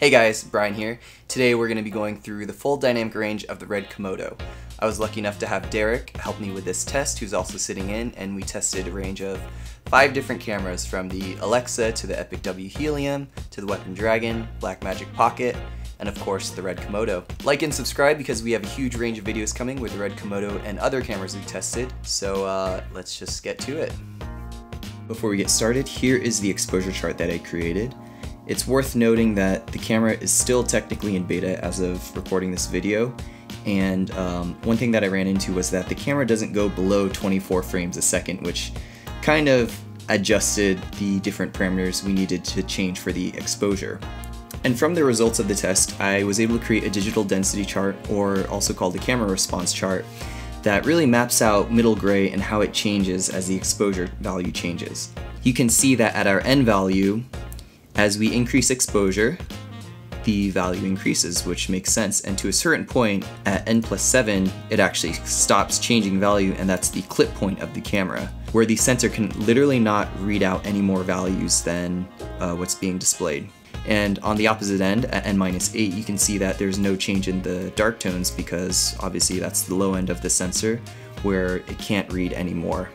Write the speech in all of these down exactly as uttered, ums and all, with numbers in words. Hey guys, Brian here. Today we're going to be going through the full dynamic range of the Red Komodo. I was lucky enough to have Derek help me with this test, who's also sitting in, and we tested a range of five different cameras, from the Alexa to the Epic W Helium to the Weapon Dragon, Black Magic Pocket, and of course the Red Komodo. Like and subscribe because we have a huge range of videos coming with the Red Komodo and other cameras we tested, so uh, let's just get to it. Before we get started, here is the exposure chart that I created. It's worth noting that the camera is still technically in beta as of recording this video, and um, one thing that I ran into was that the camera doesn't go below twenty-four frames a second, which kind of adjusted the different parameters we needed to change for the exposure. And from the results of the test, I was able to create a digital density chart, or also called the camera response chart, that really maps out middle gray and how it changes as the exposure value changes. You can see that at our N value, as we increase exposure, the value increases, which makes sense, and to a certain point, at N plus seven, it actually stops changing value, and that's the clip point of the camera, where the sensor can literally not read out any more values than uh, what's being displayed. And on the opposite end, at N minus eight, you can see that there's no change in the dark tones, because obviously that's the low end of the sensor, where it can't read anymore.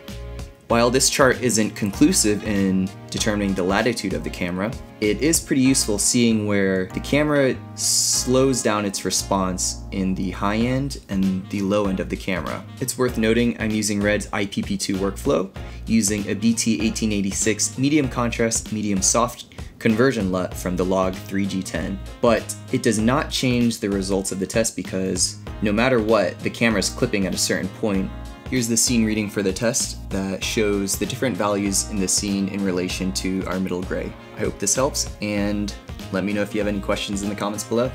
While this chart isn't conclusive in determining the latitude of the camera, it is pretty useful seeing where the camera slows down its response in the high end and the low end of the camera. It's worth noting I'm using Red's I P P two workflow, using a B T eighteen eighty-six medium contrast, medium soft conversion L U T from the Log three G ten. But it does not change the results of the test, because no matter what, the camera's clipping at a certain point. Here's the scene reading for the test that shows the different values in the scene in relation to our middle gray. I hope this helps, and let me know if you have any questions in the comments below.